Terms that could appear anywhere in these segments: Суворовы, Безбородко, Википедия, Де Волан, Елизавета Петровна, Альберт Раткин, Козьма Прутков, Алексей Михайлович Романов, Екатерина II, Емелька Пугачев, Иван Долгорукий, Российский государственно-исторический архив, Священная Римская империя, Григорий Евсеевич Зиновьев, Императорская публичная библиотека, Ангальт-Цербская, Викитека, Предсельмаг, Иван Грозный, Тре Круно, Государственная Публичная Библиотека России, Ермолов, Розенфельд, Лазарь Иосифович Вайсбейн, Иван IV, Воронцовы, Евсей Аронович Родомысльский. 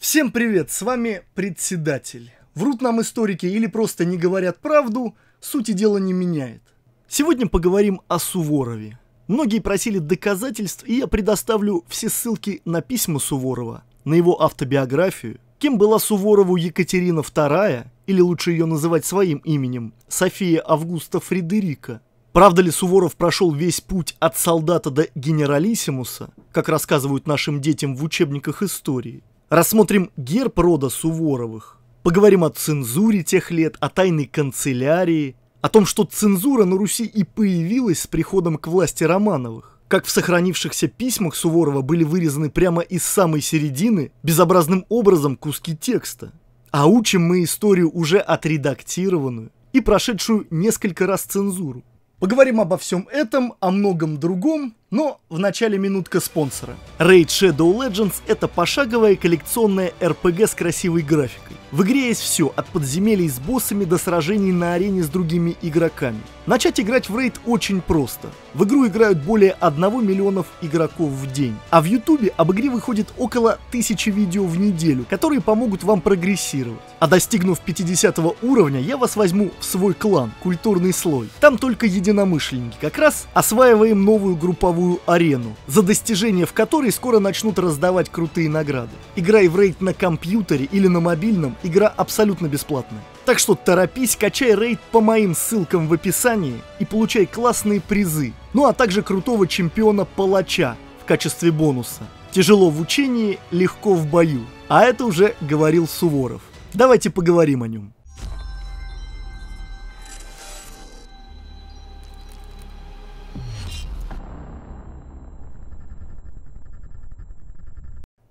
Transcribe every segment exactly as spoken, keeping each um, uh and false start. Всем привет, с вами председатель. Врут нам историки или просто не говорят правду, сути дела не меняет. Сегодня поговорим о Суворове. Многие просили доказательств, и я предоставлю все ссылки на письма Суворова, на его автобиографию, кем была Суворову Екатерина вторая, или лучше ее называть своим именем, София Августа Фридерика. Правда ли Суворов прошел весь путь от солдата до генералиссимуса, как рассказывают нашим детям в учебниках истории? Рассмотрим герб рода Суворовых, поговорим о цензуре тех лет, о тайной канцелярии, о том, что цензура на Руси и появилась с приходом к власти Романовых, как в сохранившихся письмах Суворова были вырезаны прямо из самой середины безобразным образом куски текста. А учим мы историю уже отредактированную и прошедшую несколько раз цензуру. Поговорим обо всем этом, о многом другом, но в начале минутка спонсора. Raid: Shadow Legends — это пошаговая коллекционная эр пэ гэ с красивой графикой. В игре есть все, от подземелий с боссами до сражений на арене с другими игроками. Начать играть в Raid очень просто. В игру играют более одного миллиона игроков в день. А в ютубе об игре выходит около тысячи видео в неделю, которые помогут вам прогрессировать. А достигнув пятидесятого уровня, я вас возьму в свой клан, культурный слой. Там только единомышленники, как раз осваиваем новую групповую арену, за достижение в которой скоро начнут раздавать крутые награды. Играй в Raid на компьютере или на мобильном, игра абсолютно бесплатная. Так что торопись, качай Raid по моим ссылкам в описании и получай классные призы, ну а также крутого чемпиона-палача в качестве бонуса. Тяжело в учении, легко в бою. А это уже говорил Суворов. Давайте поговорим о нем.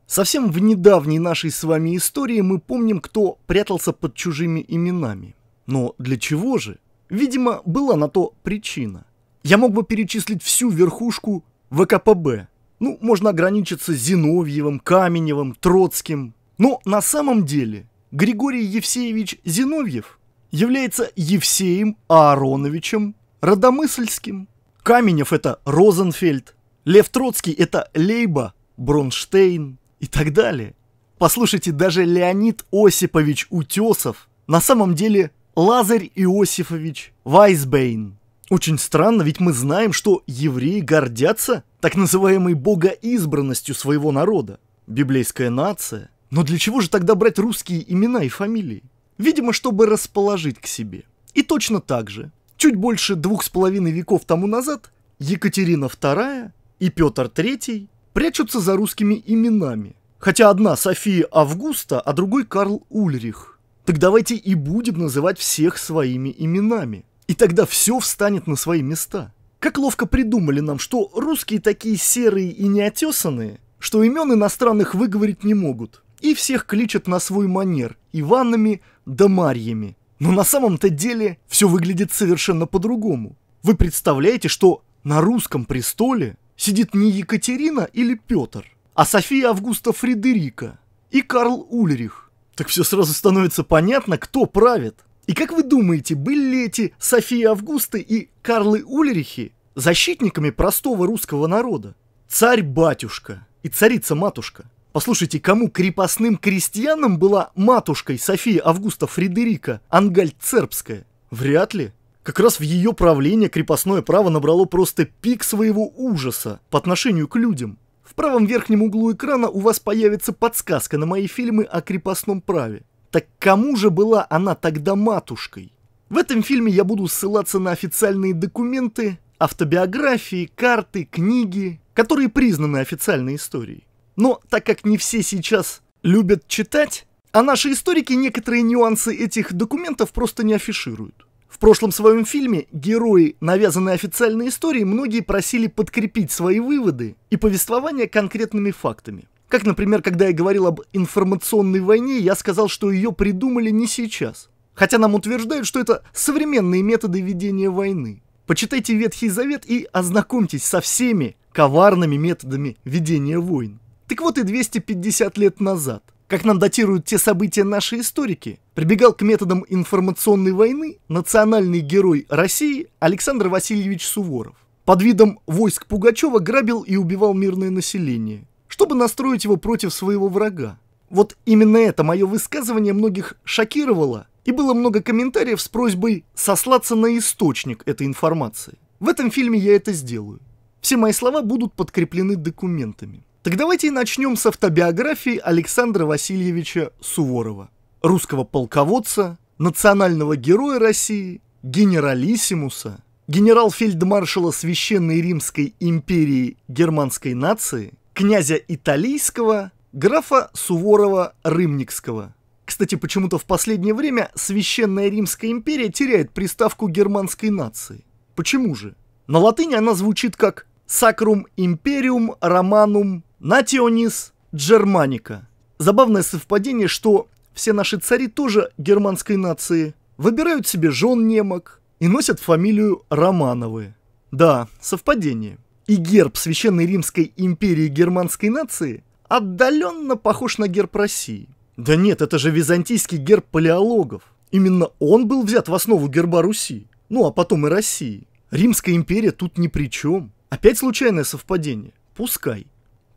Совсем в недавней нашей с вами истории мы помним, кто прятался под чужими именами. Но для чего же? Видимо, была на то причина. Я мог бы перечислить всю верхушку вэ ка пэ бэ. Ну, можно ограничиться Зиновьевым, Каменевым, Троцким. Но на самом деле Григорий Евсеевич Зиновьев является Евсеем Ароновичем Родомысльским. Каменев – это Розенфельд. Лев Троцкий – это Лейба Бронштейн. И так далее. Послушайте, даже Леонид Осипович Утесов на самом деле Лазарь Иосифович Вайсбейн. Очень странно, ведь мы знаем, что евреи гордятся так называемой богоизбранностью своего народа. Библейская нация. Но для чего же тогда брать русские имена и фамилии? Видимо, чтобы расположить к себе. И точно так же, чуть больше двух с половиной веков тому назад, Екатерина вторая и Петр третий прячутся за русскими именами. Хотя одна София Августа, а другой Карл Ульрих. Так давайте и будем называть всех своими именами. И тогда все встанет на свои места. Как ловко придумали нам, что русские такие серые и неотесанные, что имен иностранных выговорить не могут. И всех кличат на свой манер Иванами да Марьями. Но на самом-то деле все выглядит совершенно по-другому. Вы представляете, что на русском престоле сидит не Екатерина или Петр, а София Августа Фридерика и Карл Ульрих. Так все сразу становится понятно, кто правит. И как вы думаете, были ли эти Софии Августы и Карлы Ульрихи защитниками простого русского народа? Царь-батюшка и царица-матушка. Послушайте, кому крепостным крестьянам была матушкой София Августа Фридерика Ангальт-Цербская? Вряд ли. Как раз в ее правлении крепостное право набрало просто пик своего ужаса по отношению к людям. В правом верхнем углу экрана у вас появится подсказка на мои фильмы о крепостном праве. Так кому же была она тогда матушкой? В этом фильме я буду ссылаться на официальные документы, автобиографии, карты, книги, которые признаны официальной историей. Но так как не все сейчас любят читать, а наши историки некоторые нюансы этих документов просто не афишируют. В прошлом своем фильме герои, навязанные официальной историей, многие просили подкрепить свои выводы и повествование конкретными фактами. Как, например, когда я говорил об информационной войне, я сказал, что ее придумали не сейчас. Хотя нам утверждают, что это современные методы ведения войны. Почитайте Ветхий Завет и ознакомьтесь со всеми коварными методами ведения войн. Так вот и двести пятьдесят лет назад, как нам датируют те события наши историки, прибегал к методам информационной войны национальный герой России Александр Васильевич Суворов. Под видом войск Пугачева грабил и убивал мирное население, чтобы настроить его против своего врага. Вот именно это мое высказывание многих шокировало, и было много комментариев с просьбой сослаться на источник этой информации. В этом фильме я это сделаю. Все мои слова будут подкреплены документами. Так давайте и начнем с автобиографии Александра Васильевича Суворова, русского полководца, национального героя России, генералиссимуса, генерал-фельдмаршала Священной Римской империи германской нации, князя Италийского, графа Суворова Рымникского. Кстати, почему-то в последнее время Священная Римская империя теряет приставку германской нации. Почему же? На латыни она звучит как «Sacrum Imperium Romanum Nationis Germanica». Забавное совпадение, что все наши цари тоже германской нации, выбирают себе жен немок и носят фамилию Романовы. Да, совпадение. И герб Священной Римской империи германской нации отдаленно похож на герб России. Да нет, это же византийский герб палеологов. Именно он был взят в основу герба Руси, ну а потом и России. Римская империя тут ни при чем. Опять случайное совпадение? Пускай.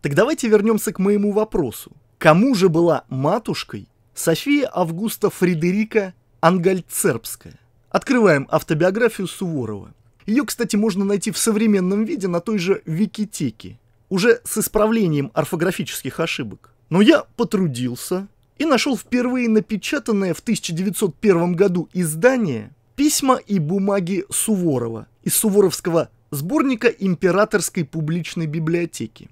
Так давайте вернемся к моему вопросу. Кому же была матушкой София Августа Фридерика Ангальцербская? Открываем автобиографию Суворова. Ее, кстати, можно найти в современном виде на той же Викитеке, уже с исправлением орфографических ошибок. Но я потрудился и нашел впервые напечатанное в тысяча девятьсот первом году издание «Письма и бумаги Суворова» из Суворовского сборника Императорской публичной библиотеки.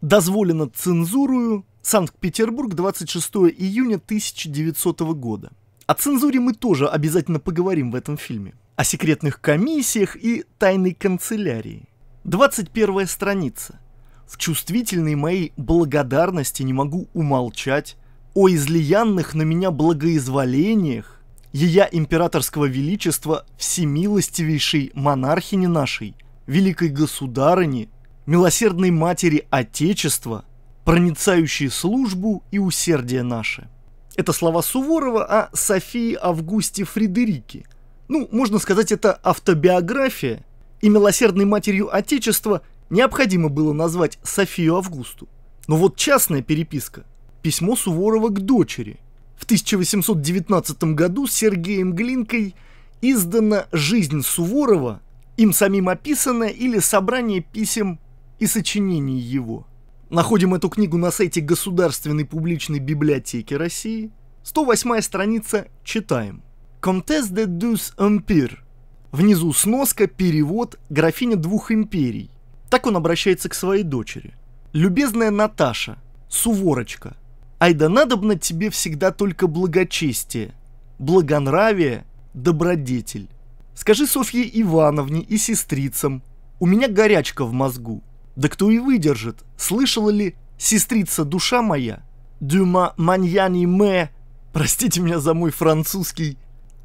Дозволено цензурою. Санкт-Петербург, двадцать шестое июня тысяча девятисотого года. О цензуре мы тоже обязательно поговорим в этом фильме. О секретных комиссиях и тайной канцелярии. двадцать первая страница. В чувствительной моей благодарности не могу умолчать о излиянных на меня благоизволениях ея императорского величества всемилостивейшей монархини нашей, великой государыни, милосердной матери Отечества, проницающие службу и усердие наше. Это слова Суворова о Софии Августе Фридерике. Ну, можно сказать, это автобиография, и милосердной матерью Отечества необходимо было назвать Софию Августу. Но вот частная переписка. Письмо Суворова к дочери. В тысяча восемьсот девятнадцатом году Сергеем Глинкой издана «Жизнь Суворова», им самим описанная или собрание писем и сочинений его. Находим эту книгу на сайте Государственной публичной библиотеки России. сто восьмая страница, читаем. «Комтес де дюс Эмпир». Внизу сноска, перевод, графиня двух империй. Так он обращается к своей дочери. «Любезная Наташа, Суворочка, ай да надобно тебе всегда только благочестие, благонравие, добродетель. Скажи Софье Ивановне и сестрицам, у меня горячка в мозгу. Да кто и выдержит, слышала ли сестрица душа моя? Дюма маньяни мэ, простите меня за мой французский».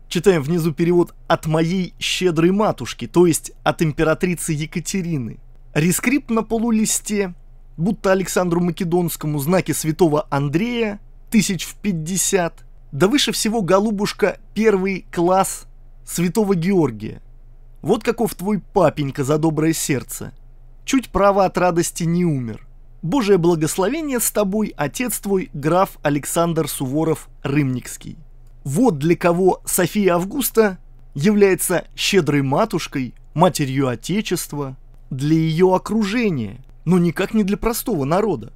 Читаем внизу перевод от моей щедрой матушки, то есть от императрицы Екатерины. Рескрипт на полулисте, будто Александру Македонскому знаки святого Андрея, тысяч в пятьдесят. Да выше всего, голубушка, первый класс святого Георгия. Вот каков твой папенька за доброе сердце. Чуть право от радости не умер. Божие благословение с тобой, отец твой, граф Александр Суворов Рымникский. Вот для кого София Августа является щедрой матушкой, матерью Отечества, для ее окружения, но никак не для простого народа.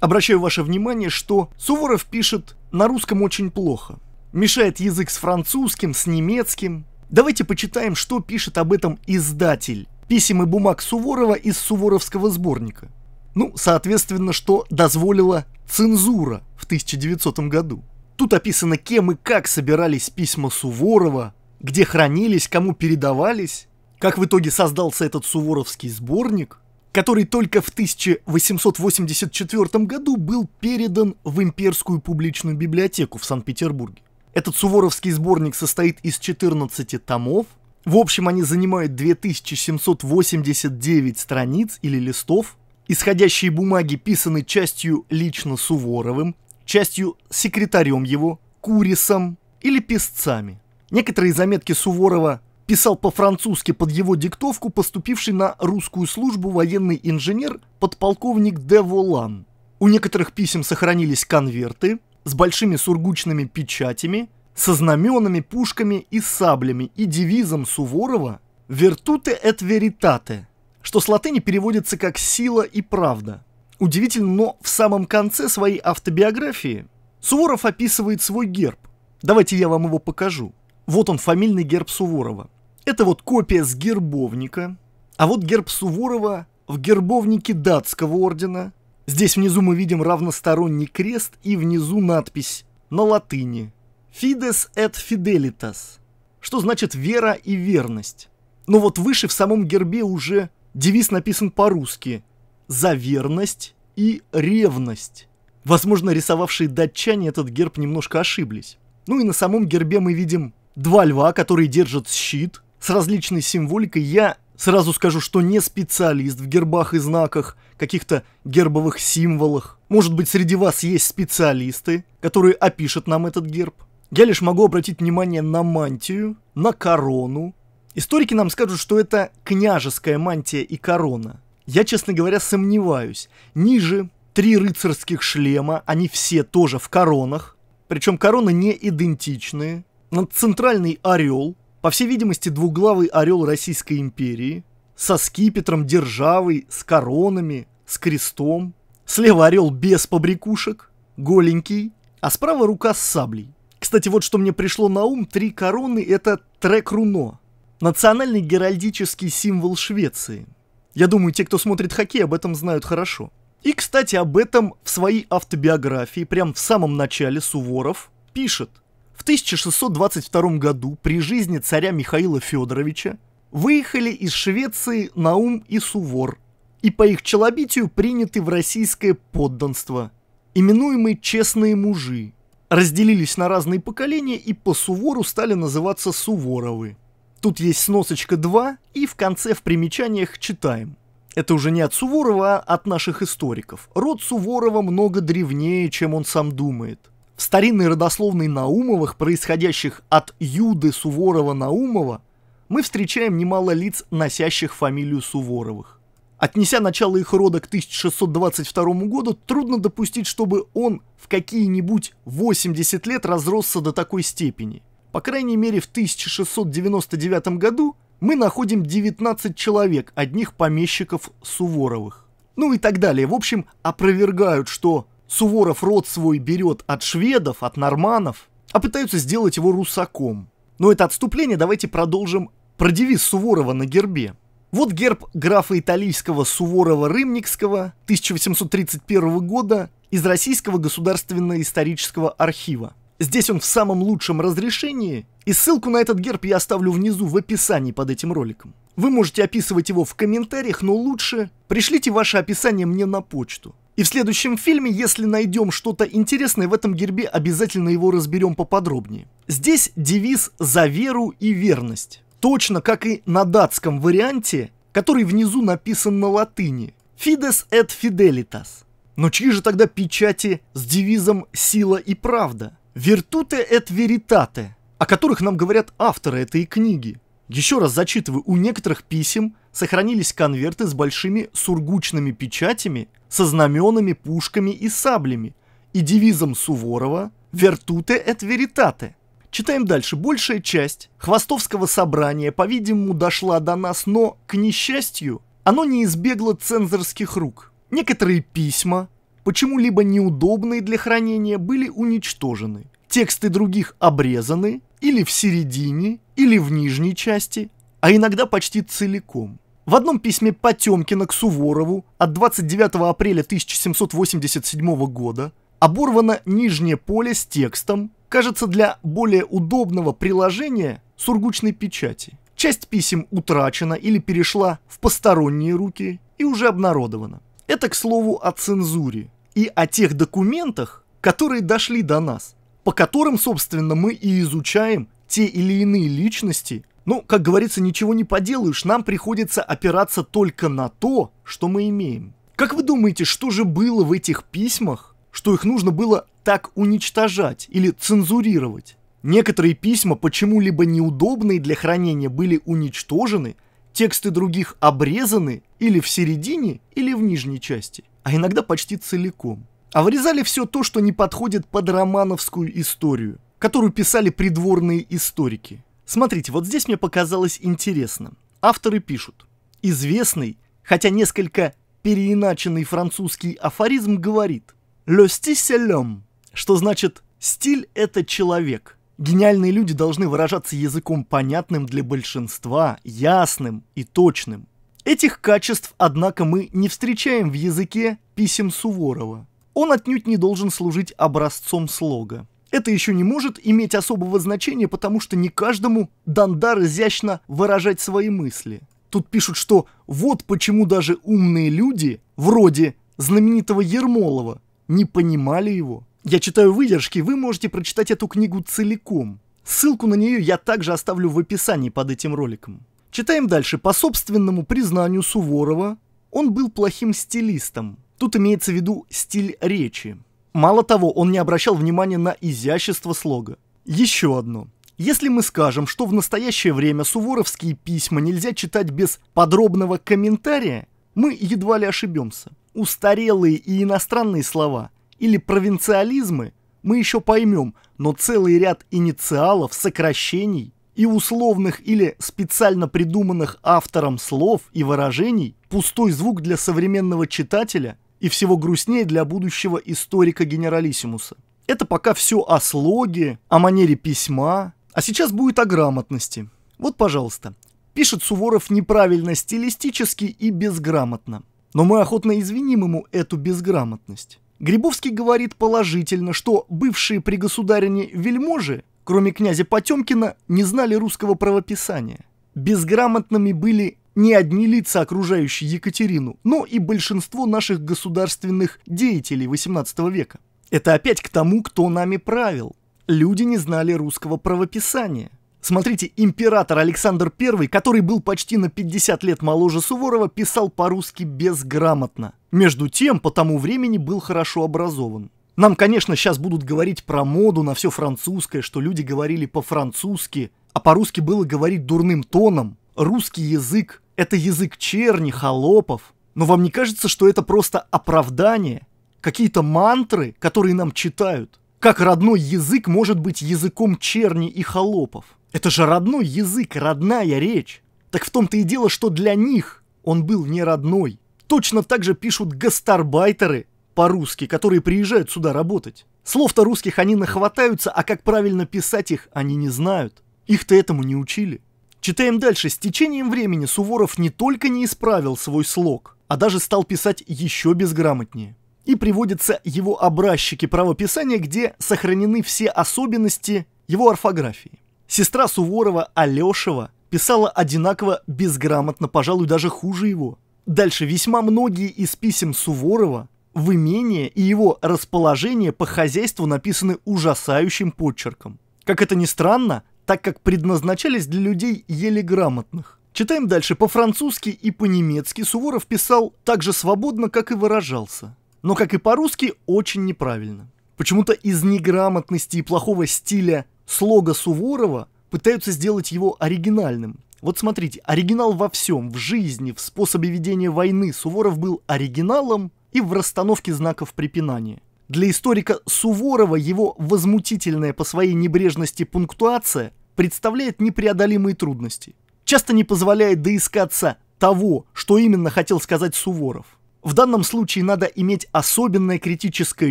Обращаю ваше внимание, что Суворов пишет на русском очень плохо. Мешает язык с французским, с немецким. Давайте почитаем, что пишет об этом издатель писем и бумаг Суворова из Суворовского сборника. Ну, соответственно, что дозволила цензура в тысяча девятисотом году. Тут описано, кем и как собирались письма Суворова, где хранились, кому передавались, как в итоге создался этот Суворовский сборник, который только в тысяча восемьсот восемьдесят четвёртом году был передан в Имперскую публичную библиотеку в Санкт-Петербурге. Этот Суворовский сборник состоит из четырнадцати томов. В общем, они занимают две тысячи семьсот восемьдесят девять страниц или листов. Исходящие бумаги писаны частью лично Суворовым, частью секретарем его, Курисом или писцами. Некоторые заметки Суворова писал по-французски под его диктовку поступивший на русскую службу военный инженер подполковник Де Волан. У некоторых писем сохранились конверты, с большими сургучными печатями, со знаменами, пушками и саблями и девизом Суворова «Virtute et veritate», что с латыни переводится как «сила и правда». Удивительно, но в самом конце своей автобиографии Суворов описывает свой герб. Давайте я вам его покажу. Вот он, фамильный герб Суворова. Это вот копия с гербовника, а вот герб Суворова в гербовнике датского ордена. Здесь внизу мы видим равносторонний крест и внизу надпись на латыни «Fides et fidelitas», что значит «вера и верность». Но вот выше в самом гербе уже девиз написан по-русски «За верность и ревность». Возможно, рисовавшие датчане этот герб немножко ошиблись. Ну и на самом гербе мы видим два льва, которые держат щит с различной символикой. Я сразу скажу, что не специалист в гербах и знаках, каких-то гербовых символах. Может быть, среди вас есть специалисты, которые опишут нам этот герб. Я лишь могу обратить внимание на мантию, на корону. Историки нам скажут, что это княжеская мантия и корона. Я, честно говоря, сомневаюсь. Ниже три рыцарских шлема, они все тоже в коронах. Причем короны не идентичные. Над центральный орел, по всей видимости, двуглавый орел Российской империи, со скипетром, державой, с коронами, с крестом. Слева орел без побрякушек, голенький, а справа рука с саблей. Кстати, вот что мне пришло на ум, три короны – это Тре Круно, национальный геральдический символ Швеции. Я думаю, те, кто смотрит хоккей, об этом знают хорошо. И, кстати, об этом в своей автобиографии, прям в самом начале, Суворов пишет. В тысяча шестьсот двадцать втором году при жизни царя Михаила Федоровича выехали из Швеции Наум и Сувор, и по их челобитию приняты в российское подданство, именуемые «честные мужи», разделились на разные поколения и по Сувору стали называться Суворовы. Тут есть сносочка два, и в конце в примечаниях читаем. Это уже не от Суворова, а от наших историков. Род Суворова много древнее, чем он сам думает. В старинной родословной Наумовых, происходящих от Юды Суворова-Наумова, мы встречаем немало лиц, носящих фамилию Суворовых. Отнеся начало их рода к тысяча шестьсот двадцать второму году, трудно допустить, чтобы он в какие-нибудь восемьдесят лет разросся до такой степени. По крайней мере, в тысяча шестьсот девяносто девятом году мы находим девятнадцать человек, одних помещиков Суворовых. Ну и так далее. В общем, опровергают, что Суворов род свой берет от шведов, от норманнов, а пытаются сделать его русаком. Но это отступление, давайте продолжим про девиз Суворова на гербе. Вот герб графа италийского Суворова-Рымникского тысяча восемьсот тридцать первого года из Российского государственно-исторического архива. Здесь он в самом лучшем разрешении, и ссылку на этот герб я оставлю внизу в описании под этим роликом. Вы можете описывать его в комментариях, но лучше пришлите ваше описание мне на почту. И в следующем фильме, если найдем что-то интересное в этом гербе, обязательно его разберем поподробнее. Здесь девиз «За веру и верность», точно как и на датском варианте, который внизу написан на латыни «Fides et fidelitas». Но чьи же тогда печати с девизом «Сила и правда»? «Virtute et veritate», о которых нам говорят авторы этой книги. Еще раз зачитываю, у некоторых писем сохранились конверты с большими сургучными печатями, со знаменами, пушками и саблями, и девизом Суворова «Virtute et veritate». Читаем дальше. Большая часть хвостовского собрания, по-видимому, дошла до нас, но, к несчастью, оно не избегло цензорских рук. Некоторые письма, почему-либо неудобные для хранения, были уничтожены. Тексты других обрезаны или в середине, или в нижней части, а иногда почти целиком. В одном письме Потемкина к Суворову от двадцать девятого апреля тысяча семьсот восемьдесят седьмого года оборвано нижнее поле с текстом, кажется, для более удобного приложения сургучной печати. Часть писем утрачена или перешла в посторонние руки и уже обнародована. Это, к слову, о цензуре и о тех документах, которые дошли до нас, по которым, собственно, мы и изучаем те или иные личности. Ну, как говорится, ничего не поделаешь, нам приходится опираться только на то, что мы имеем. Как вы думаете, что же было в этих письмах, что их нужно было так уничтожать или цензурировать? Некоторые письма, почему-либо неудобные для хранения, были уничтожены, тексты других обрезаны или в середине, или в нижней части, а иногда почти целиком. а вырезали все то, что не подходит под романовскую историю, которую писали придворные историки. Смотрите, вот здесь мне показалось интересно. Авторы пишут. Известный, хотя несколько переиначенный французский афоризм говорит «Le style c'est l'homme», что значит «стиль – это человек». Гениальные люди должны выражаться языком понятным для большинства, ясным и точным. Этих качеств, однако, мы не встречаем в языке писем Суворова. Он отнюдь не должен служить образцом слога. Это еще не может иметь особого значения, потому что не каждому дан дар изящно выражать свои мысли. Тут пишут, что вот почему даже умные люди, вроде знаменитого Ермолова, не понимали его. Я читаю выдержки, вы можете прочитать эту книгу целиком. Ссылку на нее я также оставлю в описании под этим роликом. Читаем дальше. По собственному признанию Суворова, он был плохим стилистом. Тут имеется в виду стиль речи. Мало того, он не обращал внимания на изящество слога. Еще одно. Если мы скажем, что в настоящее время суворовские письма нельзя читать без подробного комментария, мы едва ли ошибемся. Устарелые и иностранные слова или провинциализмы мы еще поймем, но целый ряд инициалов, сокращений и условных или специально придуманных автором слов и выражений – пустой звук для современного читателя и всего грустнее для будущего историка-генералиссимуса. Это пока все о слоге, о манере письма, а сейчас будет о грамотности. Вот, пожалуйста. Пишет Суворов неправильно стилистически и безграмотно. Но мы охотно извиним ему эту безграмотность. Грибовский говорит положительно, что бывшие при государине вельможи, кроме князя Потемкина, не знали русского правописания. Безграмотными были не одни лица, окружающие Екатерину, но и большинство наших государственных деятелей восемнадцатого века. Это опять к тому, кто нами правил. Люди не знали русского правописания. Смотрите, император Александр Первый, который был почти на пятьдесят лет моложе Суворова, писал по-русски безграмотно. Между тем, по тому времени был хорошо образован. Нам, конечно, сейчас будут говорить про моду на все французское, что люди говорили по-французски, а по-русски было говорить дурным тоном. Русский язык – это язык черни, холопов. Но вам не кажется, что это просто оправдание? Какие-то мантры, которые нам читают? Как родной язык может быть языком черни и холопов? Это же родной язык, родная речь. Так в том-то и дело, что для них он был не родной. Точно так же пишут гастарбайтеры по-русски, которые приезжают сюда работать. Слов-то русских они нахватаются, а как правильно писать их, они не знают. Их-то этому не учили. Читаем дальше. С течением времени Суворов не только не исправил свой слог, а даже стал писать еще безграмотнее. И приводятся его образчики правописания, где сохранены все особенности его орфографии. Сестра Суворова, Алешева, писала одинаково безграмотно, пожалуй, даже хуже его. Дальше весьма многие из писем Суворова в имение и его расположение по хозяйству написаны ужасающим почерком. Как это ни странно, так как предназначались для людей еле грамотных. Читаем дальше. По-французски и по-немецки Суворов писал так же свободно, как и выражался. Но, как и по-русски, очень неправильно. Почему-то из неграмотности и плохого стиля слога Суворова пытаются сделать его оригинальным. Вот смотрите, оригинал во всем, в жизни, в способе ведения войны. Суворов был оригиналом и в расстановке знаков препинания. Для историка Суворова его возмутительная по своей небрежности пунктуация представляет непреодолимые трудности. Часто не позволяет доискаться того, что именно хотел сказать Суворов. В данном случае надо иметь особенное критическое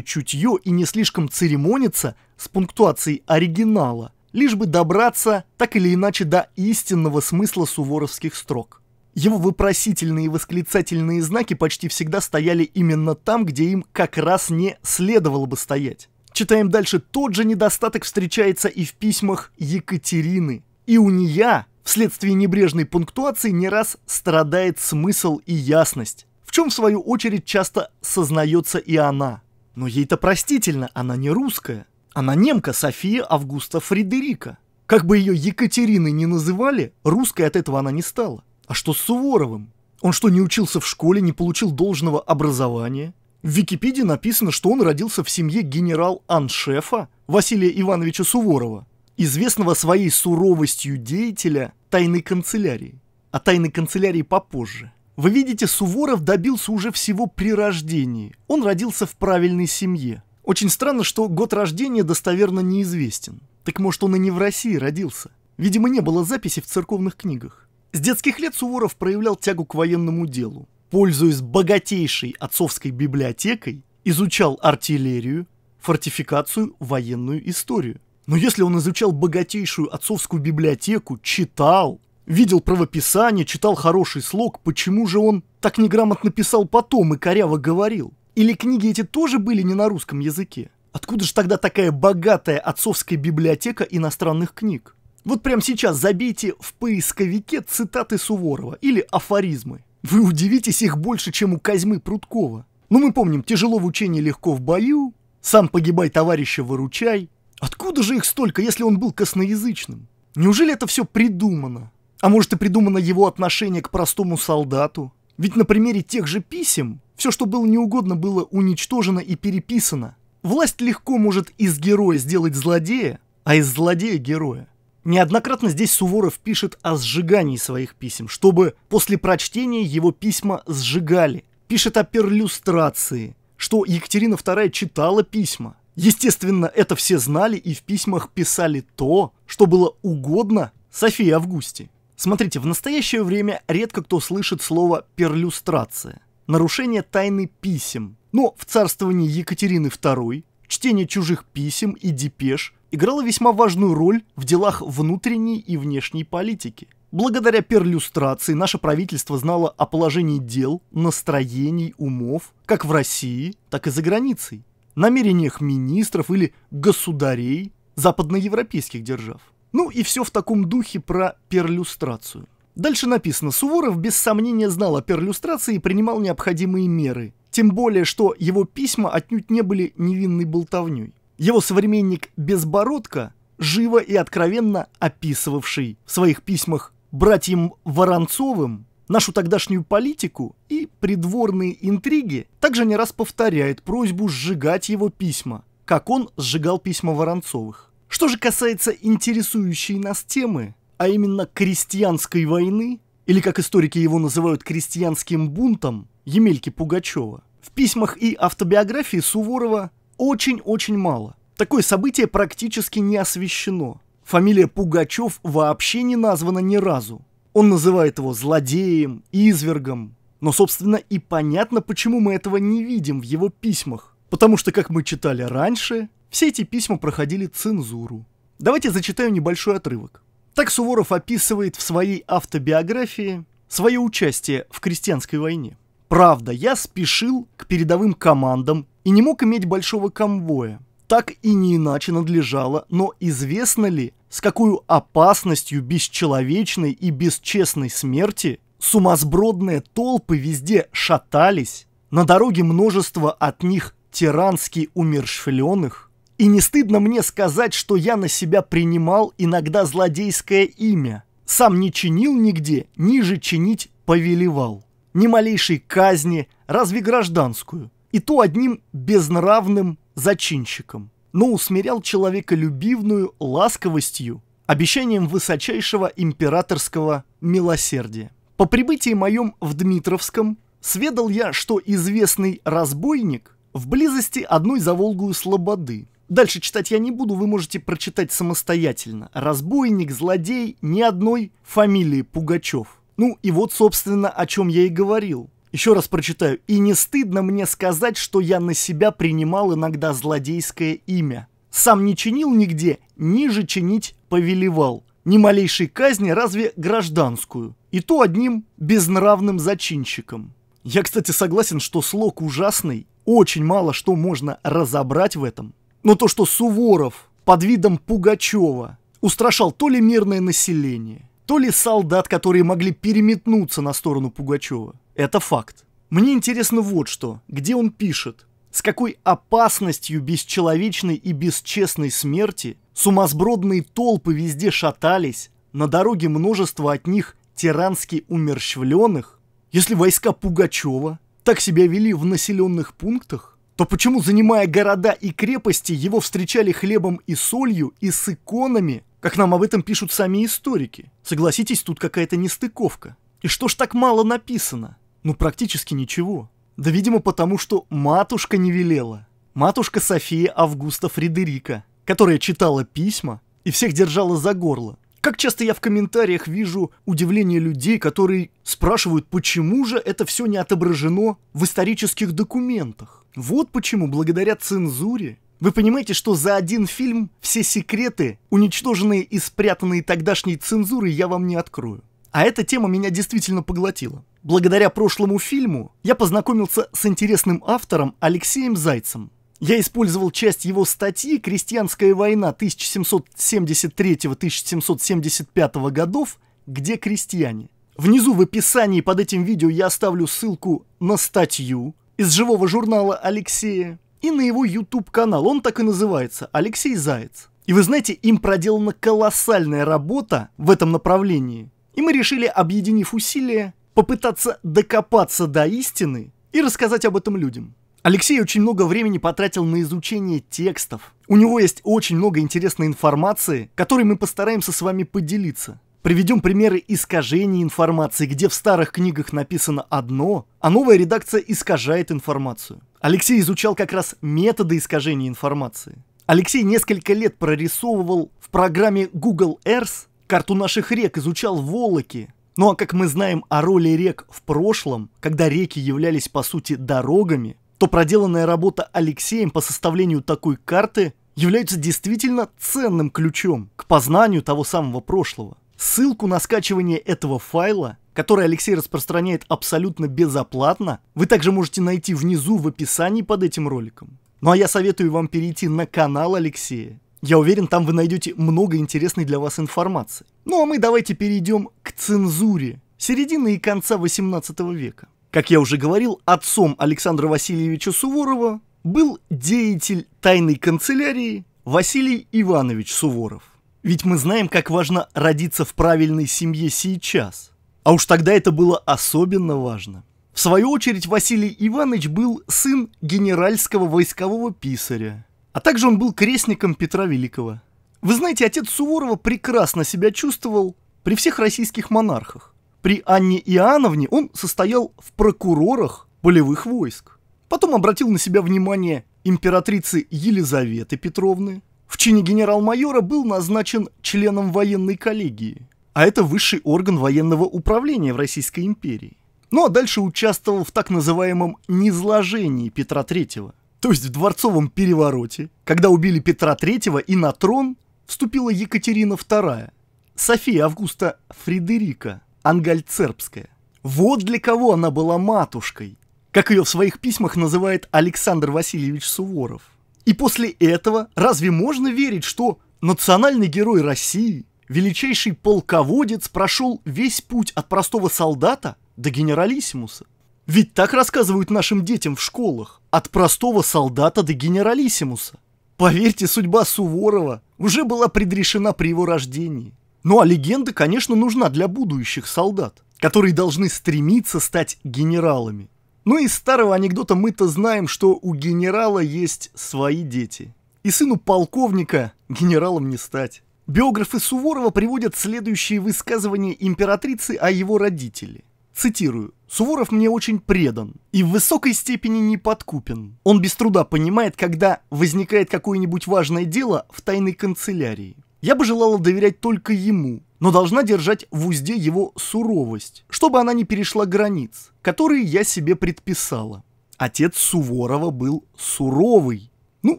чутье и не слишком церемониться с пунктуацией оригинала, лишь бы добраться так или иначе до истинного смысла суворовских строк. Его вопросительные и восклицательные знаки почти всегда стояли именно там, где им как раз не следовало бы стоять. Читаем дальше. Тот же недостаток встречается и в письмах Екатерины. И у нее вследствие небрежной пунктуации не раз страдает смысл и ясность. В чем, в свою очередь, часто сознается и она. Но ей-то простительно, она не русская. Она немка София Августа Фридерика. Как бы ее Екатериной не называли, русской от этого она не стала. А что с Суворовым? Он что, не учился в школе, не получил должного образования? В Википедии написано, что он родился в семье генерал-аншефа Василия Ивановича Суворова, известного своей суровостью деятеля тайной канцелярии. О тайной канцелярии попозже. Вы видите, Суворов добился уже всего при рождении. Он родился в правильной семье. Очень странно, что год рождения достоверно неизвестен. Так может, он и не в России родился. Видимо, не было записи в церковных книгах. С детских лет Суворов проявлял тягу к военному делу. Пользуясь богатейшей отцовской библиотекой, изучал артиллерию, фортификацию, военную историю. Но если он изучал богатейшую отцовскую библиотеку, читал, видел правописание, читал хороший слог, почему же он так неграмотно писал потом и коряво говорил? Или книги эти тоже были не на русском языке? Откуда же тогда такая богатая отцовская библиотека иностранных книг? Вот прямо сейчас забейте в поисковике цитаты Суворова или афоризмы. Вы удивитесь, их больше, чем у Козьмы Пруткова. Но мы помним: тяжело в учении, легко в бою, сам погибай, товарища выручай. Откуда же их столько, если он был косноязычным? Неужели это все придумано? А может, и придумано его отношение к простому солдату? Ведь на примере тех же писем все, что было неугодно, было уничтожено и переписано. Власть легко может из героя сделать злодея, а из злодея героя. Неоднократно здесь Суворов пишет о сжигании своих писем, чтобы после прочтения его письма сжигали. Пишет о перлюстрации, что Екатерина вторая читала письма. Естественно, это все знали и в письмах писали то, что было угодно Софии Августе. Смотрите, в настоящее время редко кто слышит слово «перлюстрация» – нарушение тайны писем. Но в царствовании Екатерины второй чтение чужих писем и депеш играло весьма важную роль в делах внутренней и внешней политики. Благодаря перлюстрации наше правительство знало о положении дел, настроений, умов, как в России, так и за границей, намерениях министров или государей западноевропейских держав. Ну и все в таком духе про перлюстрацию. Дальше написано: Суворов без сомнения знал о перлюстрации и принимал необходимые меры. Тем более, что его письма отнюдь не были невинной болтовней. Его современник Безбородко, живо и откровенно описывавший в своих письмах братьям Воронцовым нашу тогдашнюю политику и придворные интриги, также не раз повторяет просьбу сжигать его письма, как он сжигал письма Воронцовых. Что же касается интересующей нас темы, а именно крестьянской войны, или, как историки его называют, крестьянским бунтом Емельки Пугачева, в письмах и автобиографии Суворова очень-очень мало. Такое событие практически не освещено. Фамилия Пугачев вообще не названа ни разу. Он называет его злодеем, извергом. Но, собственно, и понятно, почему мы этого не видим в его письмах. Потому что, как мы читали раньше, все эти письма проходили цензуру. Давайте зачитаю небольшой отрывок. Так Суворов описывает в своей автобиографии свое участие в крестьянской войне. «Правда, я спешил к передовым командам и не мог иметь большого конвоя. Так и не иначе надлежало, но известно ли, с какой опасностью бесчеловечной и бесчестной смерти сумасбродные толпы везде шатались, на дороге множество от них тирански умершвленных, и не стыдно мне сказать, что я на себя принимал иногда злодейское имя. Сам не чинил нигде, ниже чинить повелевал. Ни малейшей казни, разве гражданскую, и то одним безнравным зачинщиком. Но усмирял человеколюбивную ласковостью, обещанием высочайшего императорского милосердия. По прибытии моем в Дмитровском сведал я, что известный разбойник в близости одной заволгую слободы». Дальше читать я не буду, вы можете прочитать самостоятельно. Разбойник, злодей, ни одной фамилии Пугачев. Ну и вот, собственно, о чем я и говорил. Еще раз прочитаю. «И не стыдно мне сказать, что я на себя принимал иногда злодейское имя. Сам не чинил нигде, ниже чинить повелевал. Ни малейшей казни, разве гражданскую. И то одним безнравным зачинщиком». Я, кстати, согласен, что слог ужасный. Очень мало что можно разобрать в этом. Но то, что Суворов под видом Пугачева устрашал то ли мирное население, то ли солдат, которые могли переметнуться на сторону Пугачева, это факт. Мне интересно вот что, где он пишет: «С какой опасностью бесчеловечной и бесчестной смерти сумасбродные толпы везде шатались, на дороге множество от них тирански умерщвленных». Если войска Пугачева так себя вели в населенных пунктах, то почему, занимая города и крепости, его встречали хлебом и солью и с иконами, как нам об этом пишут сами историки? Согласитесь, тут какая-то нестыковка. И что ж так мало написано? Ну практически ничего. Да, видимо, потому что матушка не велела. Матушка София Августа Фридерика, которая читала письма и всех держала за горло. Как часто я в комментариях вижу удивление людей, которые спрашивают, почему же это все не отображено в исторических документах. Вот почему, благодаря цензуре. Вы понимаете, что за один фильм все секреты, уничтоженные и спрятанные тогдашней цензурой, я вам не открою. А эта тема меня действительно поглотила. Благодаря прошлому фильму я познакомился с интересным автором Алексеем Зайцем. Я использовал часть его статьи «Крестьянская война тысяча семьсот семьдесят третьего — тысяча семьсот семьдесят пятого годов. Где крестьяне?». Внизу в описании под этим видео я оставлю ссылку на статью из живого журнала Алексея и на его YouTube-канал. Он так и называется – Алексей Заяц. И вы знаете, им проделана колоссальная работа в этом направлении. И мы решили, объединив усилия, попытаться докопаться до истины и рассказать об этом людям. Алексей очень много времени потратил на изучение текстов. У него есть очень много интересной информации, которой мы постараемся с вами поделиться. Приведем примеры искажений информации, где в старых книгах написано одно, а новая редакция искажает информацию. Алексей изучал как раз методы искажения информации. Алексей несколько лет прорисовывал в программе Google Earth карту наших рек, изучал волоки. Ну а как мы знаем о роли рек в прошлом, когда реки являлись по сути дорогами, то проделанная работа Алексеем по составлению такой карты является действительно ценным ключом к познанию того самого прошлого. Ссылку на скачивание этого файла, который Алексей распространяет абсолютно безоплатно, вы также можете найти внизу в описании под этим роликом. Ну а я советую вам перейти на канал Алексея. Я уверен, там вы найдете много интересной для вас информации. Ну а мы давайте перейдем к цензуре середины и конца восемнадцатого века. Как я уже говорил, отцом Александра Васильевича Суворова был деятель тайной канцелярии Василий Иванович Суворов. Ведь мы знаем, как важно родиться в правильной семье сейчас. А уж тогда это было особенно важно. В свою очередь, Василий Иванович был сын генеральского войскового писаря. А также он был крестником Петра Великого. Вы знаете, отец Суворова прекрасно себя чувствовал при всех российских монархах. При Анне Иоанновне он состоял в прокурорах полевых войск. Потом обратил на себя внимание императрицы Елизаветы Петровны. В чине генерал-майора был назначен членом военной коллегии. А это высший орган военного управления в Российской империи. Ну а дальше участвовал в так называемом низложении Петра третьего. То есть в дворцовом перевороте, когда убили Петра третьего и на трон вступила Екатерина вторая. София Августа Фридерика. Ангальцербская. Вот для кого она была матушкой, как ее в своих письмах называет Александр Васильевич Суворов. И после этого разве можно верить, что национальный герой России, величайший полководец, прошел весь путь от простого солдата до генералиссимуса? Ведь так рассказывают нашим детям в школах. От простого солдата до генералиссимуса. Поверьте, судьба Суворова уже была предрешена при его рождении. Ну а легенда, конечно, нужна для будущих солдат, которые должны стремиться стать генералами. Ну и из старого анекдота мы-то знаем, что у генерала есть свои дети. И сыну полковника генералом не стать. Биографы Суворова приводят следующие высказывания императрицы о его родителе. Цитирую. «Суворов мне очень предан и в высокой степени неподкупен. Он без труда понимает, когда возникает какое-нибудь важное дело в тайной канцелярии. Я бы желала доверять только ему, но должна держать в узде его суровость, чтобы она не перешла границ, которые я себе предписала». Отец Суворова был суровый. Ну,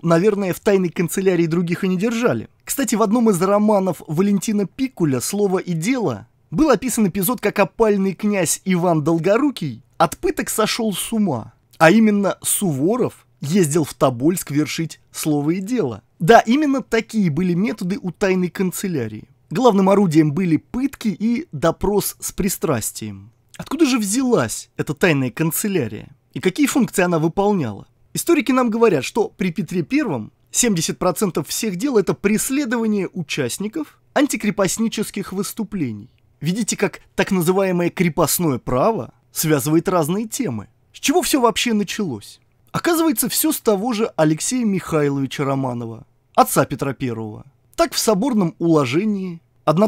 наверное, в тайной канцелярии других и не держали. Кстати, в одном из романов Валентина Пикуля «Слово и дело» был описан эпизод, как опальный князь Иван Долгорукий от пыток сошел с ума. А именно Суворов ездил в Тобольск вершить «Слово и дело». Да, именно такие были методы у тайной канцелярии. Главным орудием были пытки и допрос с пристрастием. Откуда же взялась эта тайная канцелярия? И какие функции она выполняла? Историки нам говорят, что при Петре Первом семьдесят процентов всех дел – это преследование участников антикрепостнических выступлений. Видите, как так называемое крепостное право связывает разные темы. С чего все вообще началось? Оказывается, все с того же Алексея Михайловича Романова, отца Петра Первого. Так в соборном уложении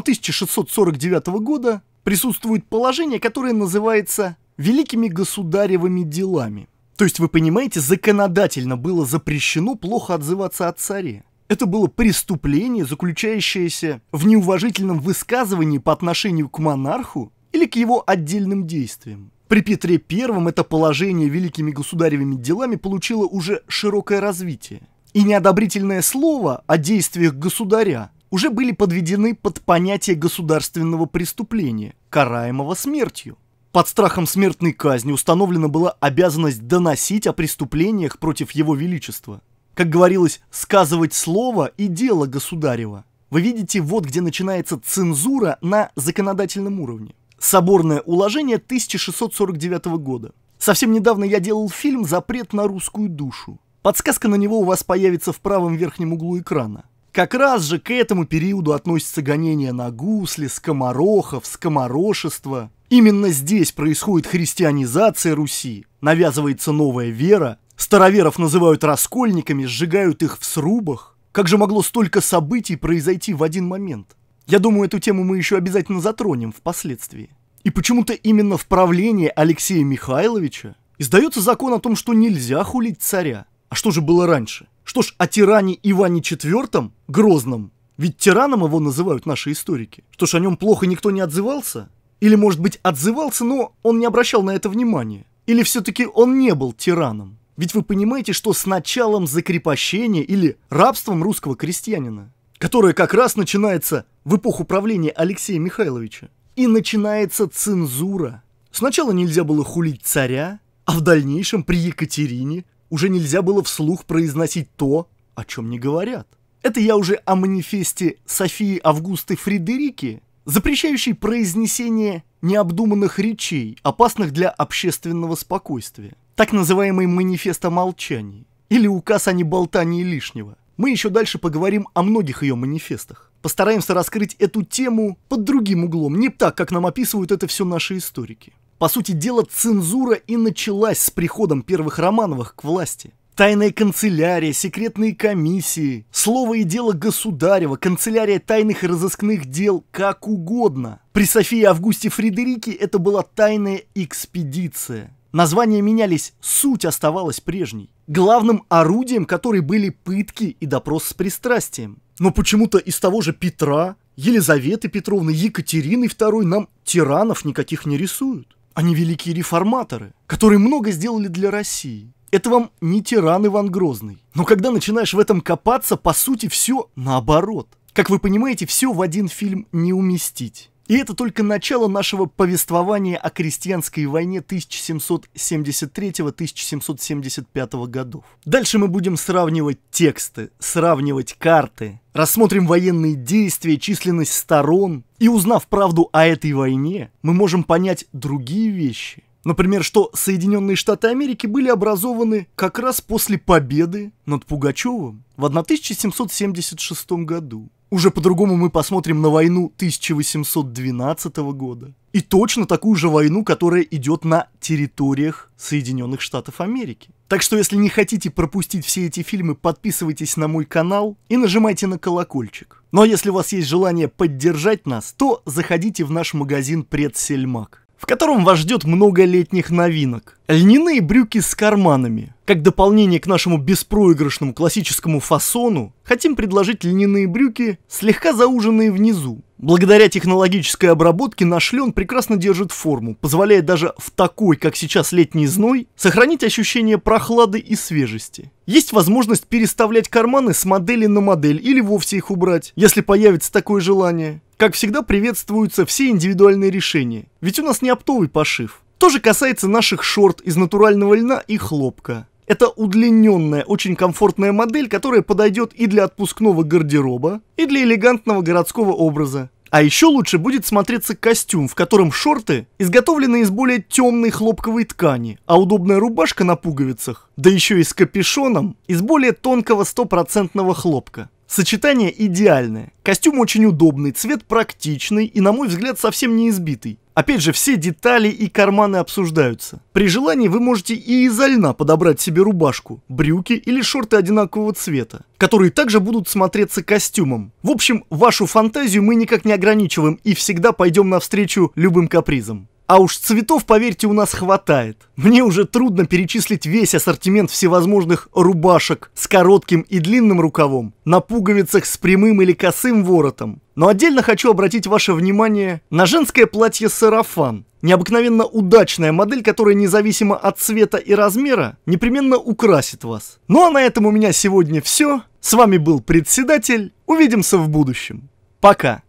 тысяча шестьсот сорок девятого года присутствует положение, которое называется великими государевыми делами. То есть, вы понимаете, законодательно было запрещено плохо отзываться о царе. Это было преступление, заключающееся в неуважительном высказывании по отношению к монарху или к его отдельным действиям. При Петре Первом это положение великими государевыми делами получило уже широкое развитие. И неодобрительное слово о действиях государя уже были подведены под понятие государственного преступления, караемого смертью. Под страхом смертной казни установлена была обязанность доносить о преступлениях против его величества. Как говорилось, сказывать слово и дело государева. Вы видите, вот где начинается цензура на законодательном уровне. Соборное уложение тысяча шестьсот сорок девятого года. Совсем недавно я делал фильм «Запрет на русскую душу». Подсказка на него у вас появится в правом верхнем углу экрана. Как раз же к этому периоду относятся гонения на гусли, скоморохов, скоморошество. Именно здесь происходит христианизация Руси, навязывается новая вера. Староверов называют раскольниками, сжигают их в срубах. Как же могло столько событий произойти в один момент? Я думаю, эту тему мы еще обязательно затронем впоследствии. И почему-то именно в правлении Алексея Михайловича издается закон о том, что нельзя хулить царя. А что же было раньше? Что ж, о тиране Иване Четвёртом, Грозном, ведь тираном его называют наши историки. Что ж, о нем плохо никто не отзывался? Или, может быть, отзывался, но он не обращал на это внимания? Или все-таки он не был тираном? Ведь вы понимаете, что с началом закрепощения или рабством русского крестьянина, которое как раз начинается в эпоху правления Алексея Михайловича, и начинается цензура. Сначала нельзя было хулить царя, а в дальнейшем при Екатерине уже нельзя было вслух произносить то, о чем не говорят. Это я уже о манифесте Софии Августы Фридерики, запрещающей произнесение необдуманных речей, опасных для общественного спокойствия. Так называемый манифест о молчании или указ о неболтании лишнего. Мы еще дальше поговорим о многих ее манифестах. Постараемся раскрыть эту тему под другим углом, не так, как нам описывают это все наши историки. По сути дела, цензура и началась с приходом первых Романовых к власти. Тайная канцелярия, секретные комиссии, слово и дело государева, канцелярия тайных и разыскных дел, как угодно. При Софии Августе Фридерике это была тайная экспедиция. Названия менялись, суть оставалась прежней. Главным орудием которой были пытки и допрос с пристрастием. Но почему-то из того же Петра, Елизаветы Петровны, Екатерины Второй нам тиранов никаких не рисуют. Они великие реформаторы, которые много сделали для России. Это вам не тиран Иван Грозный. Но когда начинаешь в этом копаться, по сути все наоборот. Как вы понимаете, все в один фильм не уместить. И это только начало нашего повествования о крестьянской войне тысяча семьсот семьдесят третьего — тысяча семьсот семьдесят пятого годов. Дальше мы будем сравнивать тексты, сравнивать карты, рассмотрим военные действия, численность сторон. И узнав правду о этой войне, мы можем понять другие вещи. Например, что Соединенные Штаты Америки были образованы как раз после победы над Пугачевым в тысяча семьсот семьдесят шестом году. Уже по-другому мы посмотрим на войну тысяча восемьсот двенадцатого года. И точно такую же войну, которая идет на территориях Соединенных Штатов Америки. Так что, если не хотите пропустить все эти фильмы, подписывайтесь на мой канал и нажимайте на колокольчик. Ну а если у вас есть желание поддержать нас, то заходите в наш магазин «Предсельмак», в котором вас ждет много летних новинок. Льняные брюки с карманами. Как дополнение к нашему беспроигрышному классическому фасону, хотим предложить льняные брюки, слегка зауженные внизу. Благодаря технологической обработке наш лен прекрасно держит форму, позволяя даже в такой, как сейчас, летний зной, сохранить ощущение прохлады и свежести. Есть возможность переставлять карманы с модели на модель или вовсе их убрать, если появится такое желание. Как всегда, приветствуются все индивидуальные решения, ведь у нас не оптовый пошив. То же касается наших шорт из натурального льна и хлопка. Это удлиненная, очень комфортная модель, которая подойдет и для отпускного гардероба, и для элегантного городского образа. А еще лучше будет смотреться костюм, в котором шорты изготовлены из более темной хлопковой ткани, а удобная рубашка на пуговицах, да еще и с капюшоном, из более тонкого стопроцентного хлопка. Сочетание идеальное. Костюм очень удобный, цвет практичный и, на мой взгляд, совсем не избитый. Опять же, все детали и карманы обсуждаются. При желании вы можете и изо льна подобрать себе рубашку, брюки или шорты одинакового цвета, которые также будут смотреться костюмом. В общем, вашу фантазию мы никак не ограничиваем и всегда пойдем навстречу любым капризам. А уж цветов, поверьте, у нас хватает. Мне уже трудно перечислить весь ассортимент всевозможных рубашек с коротким и длинным рукавом, на пуговицах с прямым или косым воротом. Но отдельно хочу обратить ваше внимание на женское платье-сарафан. Необыкновенно удачная модель, которая независимо от цвета и размера непременно украсит вас. Ну а на этом у меня сегодня все. С вами был председатель. Увидимся в будущем. Пока.